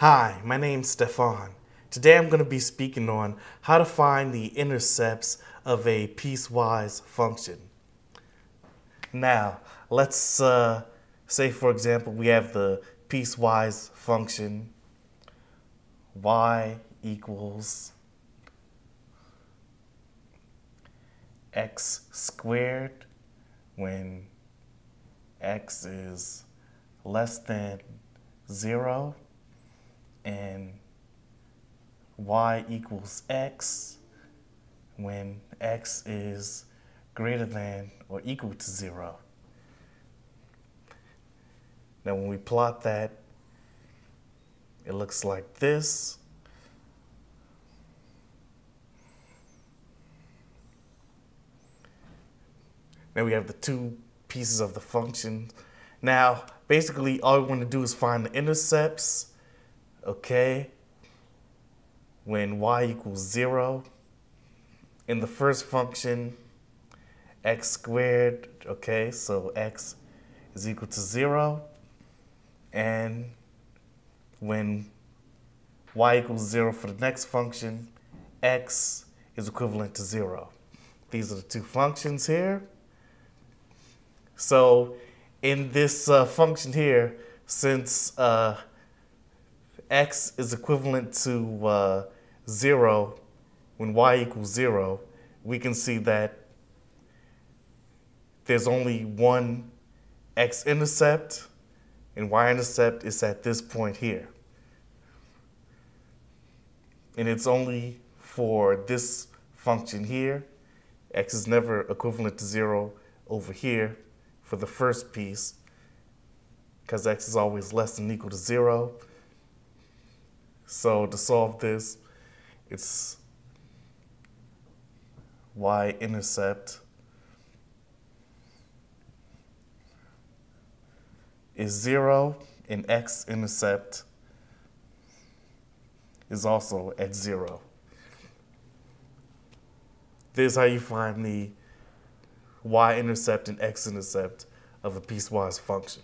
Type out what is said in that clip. Hi, my name's Stefan. Today I'm going to be speaking on how to find the intercepts of a piecewise function. Now, let's say, for example, we have the piecewise function y equals x squared when x is less than 0. And y equals x when x is greater than or equal to 0. Now when we plot that, it looks like this. Now we have the two pieces of the function. Now basically all we want to do is find the intercepts. Okay, when y equals 0, in the first function, x squared, okay, so x is equal to 0, and when y equals 0 for the next function, x is equivalent to 0. These are the two functions here. So in this function here, since x is equivalent to 0 when y equals 0, we can see that there's only one x-intercept, and y-intercept is at this point here. And it's only for this function here. X is never equivalent to 0 over here for the first piece, because x is always less than or equal to 0. So to solve this, it's y-intercept is 0, and x-intercept is also at 0. This is how you find the y-intercept and x-intercept of a piecewise function.